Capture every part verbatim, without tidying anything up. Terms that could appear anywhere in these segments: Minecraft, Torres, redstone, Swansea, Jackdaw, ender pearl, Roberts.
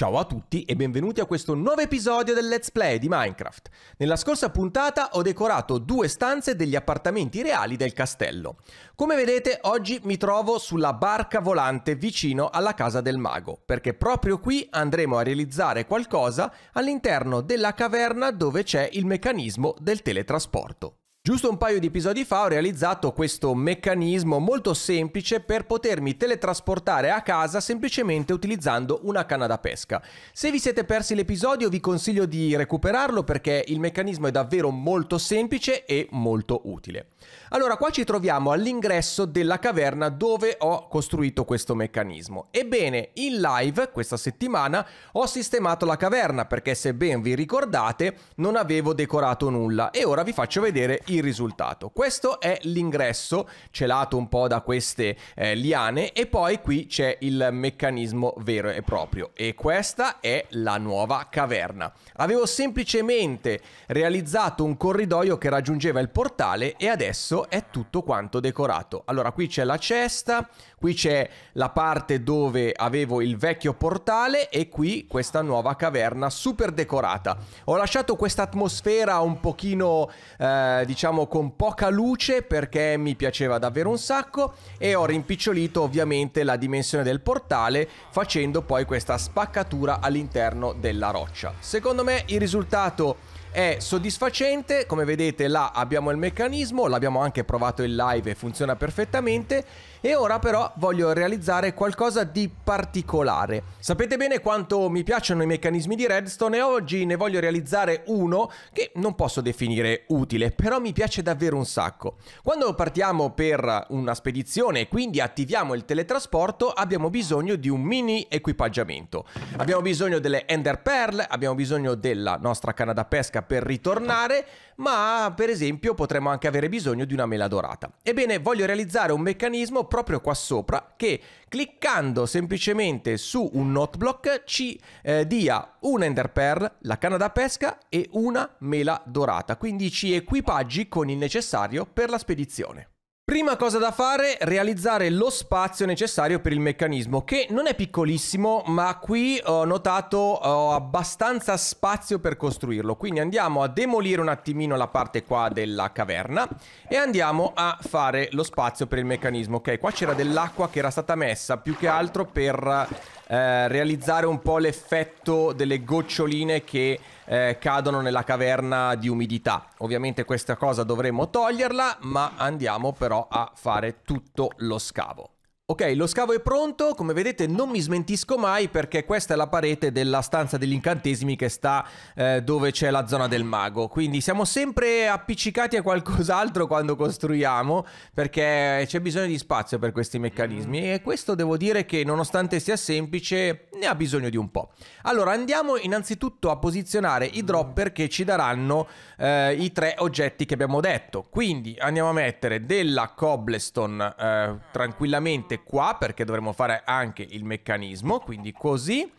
Ciao a tutti e benvenuti a questo nuovo episodio del Let's Play di Minecraft. Nella scorsa puntata ho decorato due stanze degli appartamenti reali del castello. Come vedete, oggi mi trovo sulla barca volante vicino alla casa del mago, perché proprio qui andremo a realizzare qualcosa all'interno della caverna dove c'è il meccanismo del teletrasporto. Giusto un paio di episodi fa ho realizzato questo meccanismo molto semplice per potermi teletrasportare a casa semplicemente utilizzando una canna da pesca. Se vi siete persi l'episodio vi consiglio di recuperarlo perché il meccanismo è davvero molto semplice e molto utile. Allora, qua ci troviamo all'ingresso della caverna dove ho costruito questo meccanismo. Ebbene, in live questa settimana ho sistemato la caverna perché, se ben vi ricordate, non avevo decorato nulla e ora vi faccio vedere il risultato. Questo è l'ingresso, celato un po' da queste eh, liane, e poi qui c'è il meccanismo vero e proprio, e questa è la nuova caverna. Avevo semplicemente realizzato un corridoio che raggiungeva il portale e adesso è tutto quanto decorato. Allora, qui c'è la cesta, qui c'è la parte dove avevo il vecchio portale e qui questa nuova caverna super decorata. Ho lasciato questa atmosfera un pochino eh, diciamo con poca luce perché mi piaceva davvero un sacco, e ho rimpicciolito ovviamente la dimensione del portale facendo poi questa spaccatura all'interno della roccia. Secondo me il risultato è soddisfacente. Come vedete, là abbiamo il meccanismo, l'abbiamo anche provato in live e funziona perfettamente, e ora però voglio realizzare qualcosa di particolare. Sapete bene quanto mi piacciono i meccanismi di redstone e oggi ne voglio realizzare uno che non posso definire utile, però mi piace davvero un sacco. Quando partiamo per una spedizione e quindi attiviamo il teletrasporto abbiamo bisogno di un mini equipaggiamento. Abbiamo bisogno delle ender pearl, abbiamo bisogno della nostra canna da pesca per ritornare, ma per esempio potremmo anche avere bisogno di una mela dorata. Ebbene, voglio realizzare un meccanismo proprio qua sopra che, cliccando semplicemente su un note block, ci eh, dia un ender pearl, la canna da pesca e una mela dorata, quindi ci equipaggi con il necessario per la spedizione. Prima cosa da fare, realizzare lo spazio necessario per il meccanismo, che non è piccolissimo, ma qui ho notato ho abbastanza spazio per costruirlo. Quindi andiamo a demolire un attimino la parte qua della caverna e andiamo a fare lo spazio per il meccanismo. Ok, qua c'era dell'acqua che era stata messa più che altro per eh, realizzare un po' l'effetto delle goccioline che Eh, cadono nella caverna di umidità. Ovviamente questa cosa dovremo toglierla, ma andiamo però a fare tutto lo scavo. Ok, lo scavo è pronto. Come vedete non mi smentisco mai perché questa è la parete della stanza degli incantesimi che sta eh, dove c'è la zona del mago, quindi siamo sempre appiccicati a qualcos'altro quando costruiamo perché c'è bisogno di spazio per questi meccanismi, e questo devo dire che, nonostante sia semplice, ne ha bisogno di un po'. Allora andiamo innanzitutto a posizionare i dropper che ci daranno eh, i tre oggetti che abbiamo detto, quindi andiamo a mettere della cobblestone eh, tranquillamente qua perché dovremo fare anche il meccanismo, quindi così.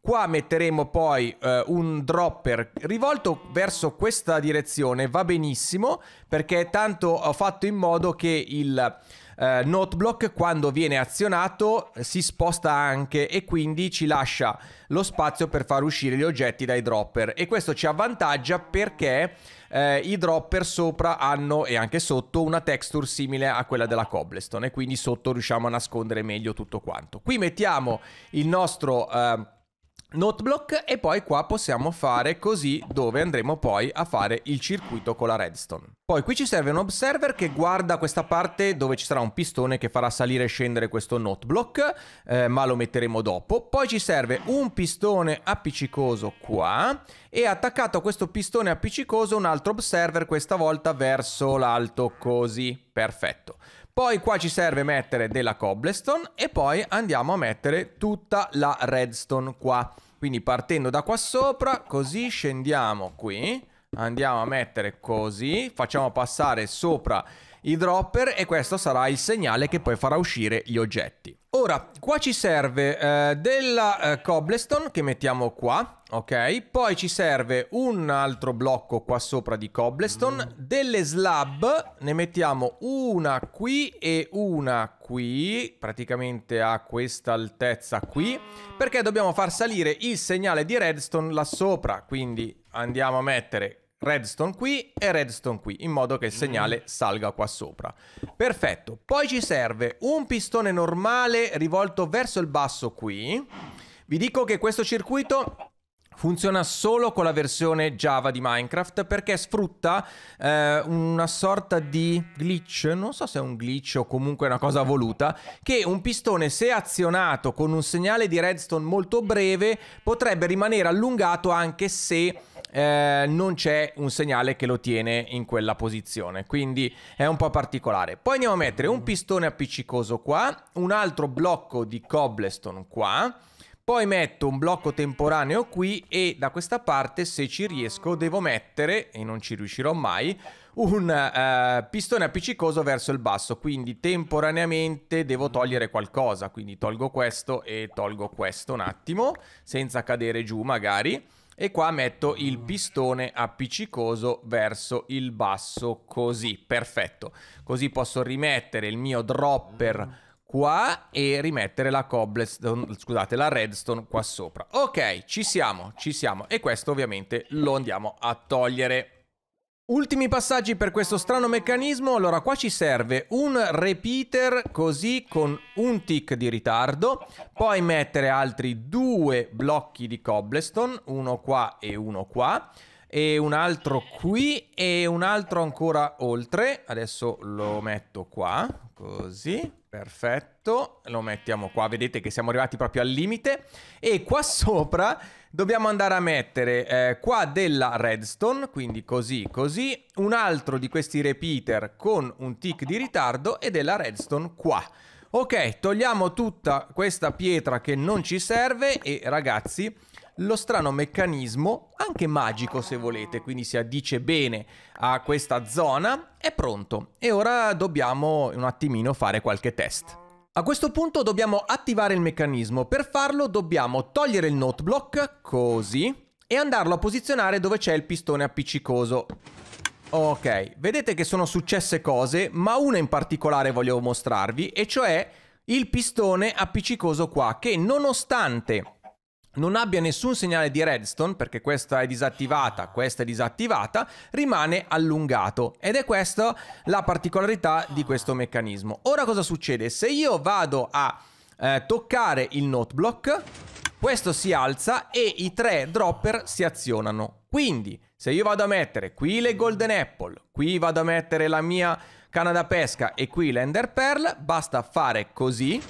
Qua metteremo poi eh, un dropper rivolto verso questa direzione, va benissimo perché tanto ho fatto in modo che il eh, note block, quando viene azionato, si sposta anche e quindi ci lascia lo spazio per far uscire gli oggetti dai dropper, e questo ci avvantaggia perché eh, i dropper sopra hanno, e anche sotto, una texture simile a quella della cobblestone, e quindi sotto riusciamo a nascondere meglio tutto quanto. Qui mettiamo il nostro eh, note block e poi qua possiamo fare così, dove andremo poi a fare il circuito con la redstone. Poi qui ci serve un observer che guarda questa parte dove ci sarà un pistone che farà salire e scendere questo note block, eh, ma lo metteremo dopo. Poi ci serve un pistone appiccicoso qua, e attaccato a questo pistone appiccicoso un altro observer, questa volta verso l'alto, così, perfetto. Poi qua ci serve mettere della cobblestone e poi andiamo a mettere tutta la redstone qua. Quindi partendo da qua sopra, così, scendiamo qui, andiamo a mettere così, facciamo passare sopra i dropper, e questo sarà il segnale che poi farà uscire gli oggetti. Ora, qua ci serve eh, della eh, cobblestone che mettiamo qua, ok? Poi ci serve un altro blocco qua sopra di cobblestone, delle slab, ne mettiamo una qui e una qui, praticamente a questa altezza qui, perché dobbiamo far salire il segnale di redstone là sopra, quindi andiamo a mettere redstone qui e redstone qui, in modo che il segnale salga qua sopra. Perfetto. Poi ci serve un pistone normale rivolto verso il basso qui. Vi dico che questo circuito funziona solo con la versione Java di Minecraft, perché sfrutta eh, una sorta di glitch, non so se è un glitch o comunque una cosa voluta, che un pistone, se azionato con un segnale di redstone molto breve, potrebbe rimanere allungato anche se eh, non c'è un segnale che lo tiene in quella posizione, quindi è un po' particolare. Poi andiamo a mettere un pistone appiccicoso qua, un altro blocco di cobblestone qua. Poi metto un blocco temporaneo qui e da questa parte, se ci riesco, devo mettere, e non ci riuscirò mai, un uh, pistone appiccicoso verso il basso. Quindi temporaneamente devo togliere qualcosa, quindi tolgo questo e tolgo questo un attimo, senza cadere giù magari. E qua metto il pistone appiccicoso verso il basso, così, perfetto. Così posso rimettere il mio dropper qua e rimettere la cobblestone, scusate, la redstone qua sopra. Ok, ci siamo, ci siamo. E questo ovviamente lo andiamo a togliere. Ultimi passaggi per questo strano meccanismo. Allora, qua ci serve un repeater così, con un tick di ritardo. Poi mettere altri due blocchi di cobblestone, uno qua e uno qua, e un altro qui e un altro ancora oltre. Adesso lo metto qua, così. Perfetto, lo mettiamo qua, vedete che siamo arrivati proprio al limite. E qua sopra dobbiamo andare a mettere eh, qua della redstone, quindi così, così, un altro di questi repeater con un tick di ritardo e della redstone qua. Ok, togliamo tutta questa pietra che non ci serve e, ragazzi, lo strano meccanismo, anche magico se volete, quindi si addice bene a questa zona, è pronto. E ora dobbiamo un attimino fare qualche test. A questo punto dobbiamo attivare il meccanismo. Per farlo dobbiamo togliere il note block, così, e andarlo a posizionare dove c'è il pistone appiccicoso. Ok, vedete che sono successe cose, ma una in particolare voglio mostrarvi, e cioè il pistone appiccicoso qua, che nonostante non abbia nessun segnale di redstone, perché questa è disattivata, questa è disattivata, rimane allungato. Ed è questa la particolarità di questo meccanismo. Ora cosa succede? Se io vado a eh, toccare il note block, questo si alza e i tre dropper si azionano. Quindi, se io vado a mettere qui le golden apple, qui vado a mettere la mia canna da pesca e qui l'ender pearl, basta fare così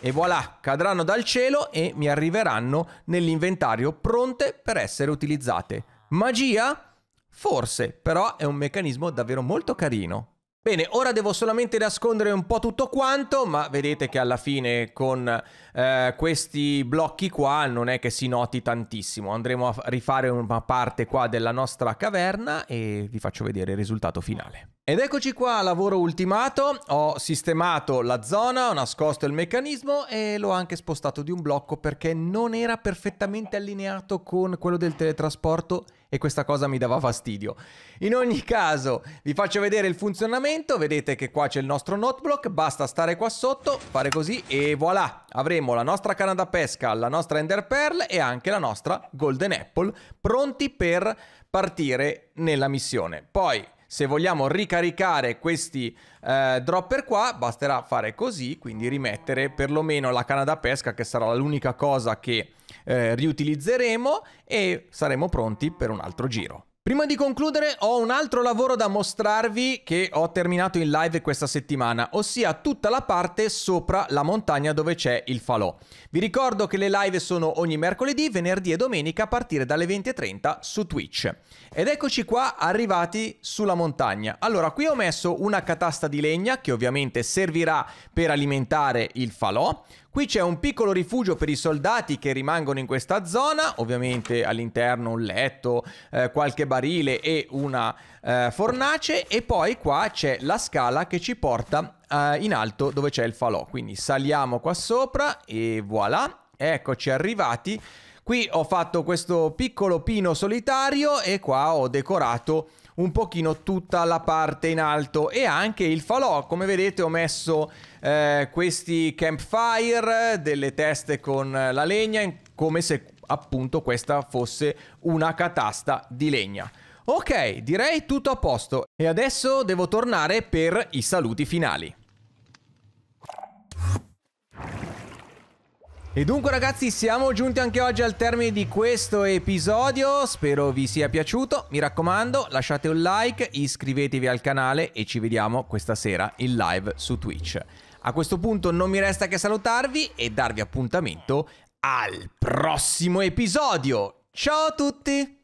e voilà, cadranno dal cielo e mi arriveranno nell'inventario pronte per essere utilizzate. Magia? Forse, però è un meccanismo davvero molto carino. Bene, ora devo solamente nascondere un po' tutto quanto, ma vedete che alla fine con eh, questi blocchi qua non è che si noti tantissimo. Andremo a rifare una parte qua della nostra caverna e vi faccio vedere il risultato finale. Ed eccoci qua, lavoro ultimato. Ho sistemato la zona, ho nascosto il meccanismo e l'ho anche spostato di un blocco perché non era perfettamente allineato con quello del teletrasporto e questa cosa mi dava fastidio. In ogni caso, vi faccio vedere il funzionamento. Vedete che qua c'è il nostro note block, basta stare qua sotto, fare così e voilà, avremo la nostra canna da pesca, la nostra ender pearl e anche la nostra golden apple pronti per partire nella missione. Poi, se vogliamo ricaricare questi eh, dropper qua, basterà fare così, quindi rimettere perlomeno la canna da pesca, che sarà l'unica cosa che eh, riutilizzeremo, e saremo pronti per un altro giro. Prima di concludere ho un altro lavoro da mostrarvi che ho terminato in live questa settimana, ossia tutta la parte sopra la montagna dove c'è il falò. Vi ricordo che le live sono ogni mercoledì, venerdì e domenica a partire dalle venti e trenta su Twitch. Ed eccoci qua arrivati sulla montagna. Allora, qui ho messo una catasta di legna che ovviamente servirà per alimentare il falò. Qui c'è un piccolo rifugio per i soldati che rimangono in questa zona. Ovviamente all'interno un letto, eh, qualche barile e una eh, fornace. E poi qua c'è la scala che ci porta eh, in alto dove c'è il falò. Quindi saliamo qua sopra e voilà, eccoci arrivati. Qui ho fatto questo piccolo pino solitario e qua ho decorato un pochino tutta la parte in alto e anche il falò. Come vedete ho messo eh, questi campfire, delle teste con la legna, come se appunto questa fosse una catasta di legna. Ok, direi tutto a posto e adesso devo tornare per i saluti finali. E dunque ragazzi, siamo giunti anche oggi al termine di questo episodio, spero vi sia piaciuto, mi raccomando lasciate un like, iscrivetevi al canale e ci vediamo questa sera in live su Twitch. A questo punto non mi resta che salutarvi e darvi appuntamento al prossimo episodio, ciao a tutti!